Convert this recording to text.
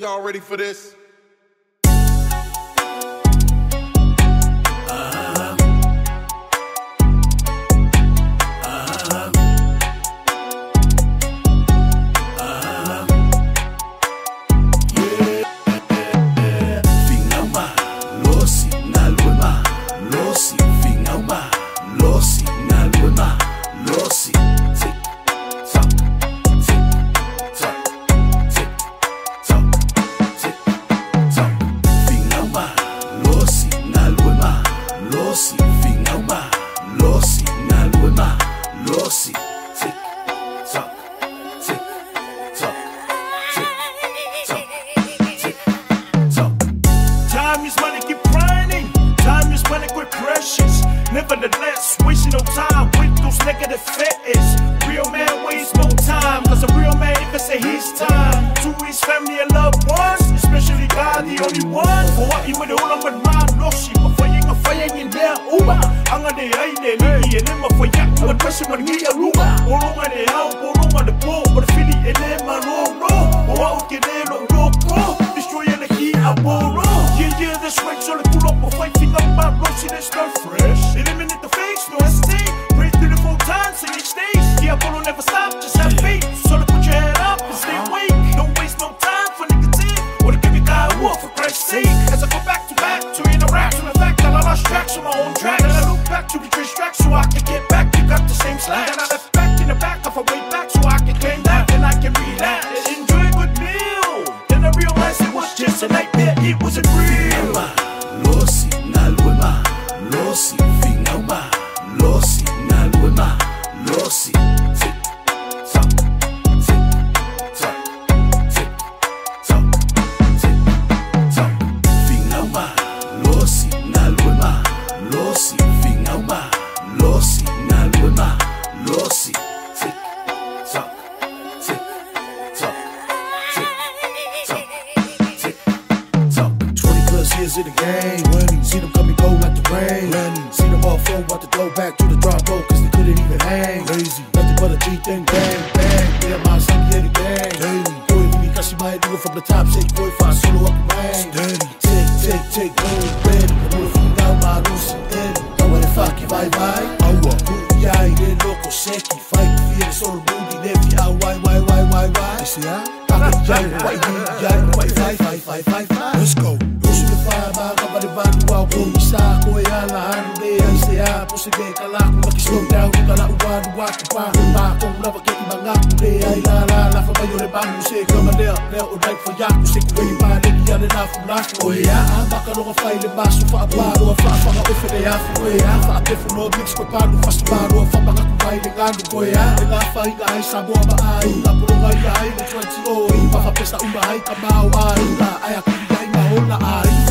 Y'all ready for this? Nevertheless, wasting no time with those negative fetters. Real man wastes more time, cause a real man invests his time to his family and loved ones, especially God, the only one. For what you would hold on with my loshi, but for you can fire in there, Uber. I'm gonna hide in here, and then for you, what question would be a rumor? Or over the out, or over the pole, but the feeling in there, my roll, roll, or out in there, no, no, no, destroying the key, I borrow. Yeah, that's right, so let's pull up or fight, think up my loshi, that's not fresh. Eliminate the fakes, no hesitate. Pray through the 4 times and each day. Yeah, Apollo never stop, just have faith. So to put your head up and stay awake. Don't waste no time for negative, or to give you that war for Christ's sake. As I go back to interact with the fact that I lost tracks on my own track. And I look back to retrace tracks so I can get back, pick up the same slack. And I left back in the back of a way back so I can claim that, and I can relax and enjoy a good meal. Then I realized it was just a nightmare, it wasn't real. Losi, nalwema, losi. Losi, nalwema, losi. Tick, tock, tick, tock, tick, tock, tick, tock. Fingauma, losi, nalwema, losi. Fingauma, losi, nalwema, losi. Tick, tock, tick, tock, tick, tock, tick, tock. 20+ years in the game, when you see them coming go like the rain. See them all flow out the door back to the drop roll, cause they couldn't even hang. Lazy, nothing but a G-thing, bang, bang. They're my son, yeah, the gang. Daily, do it with me, cause she might do it from the top. Shake, boy, five, solo up the wang. Steady, take, take, take, gold, ready. The move from down, my loose and dead. Now where the fuck you, bye-bye? I walk, booty, I ain't in local, shaky. Fight, fear, it's all moody, navy. I, why? You see, I? I'm a giant, white, five. Let's go. Isa ko ay alahanday ay siya posible kala ko makislow down kala uwan uwak pa akong napakit mga kundi ay lalala pa kayo na bang musik kamadel na uday for yak musik way panig yan na from last oya baka no file baso fa paro fa pa ko fede ya oya fa pe no mix pa paro fa paro fa baka ko baile gando oya la fa ay sabo ba ay la pulong ay ay 20 oy pa fa pesa umbahay ka ba ay ay ako ay mahol na ay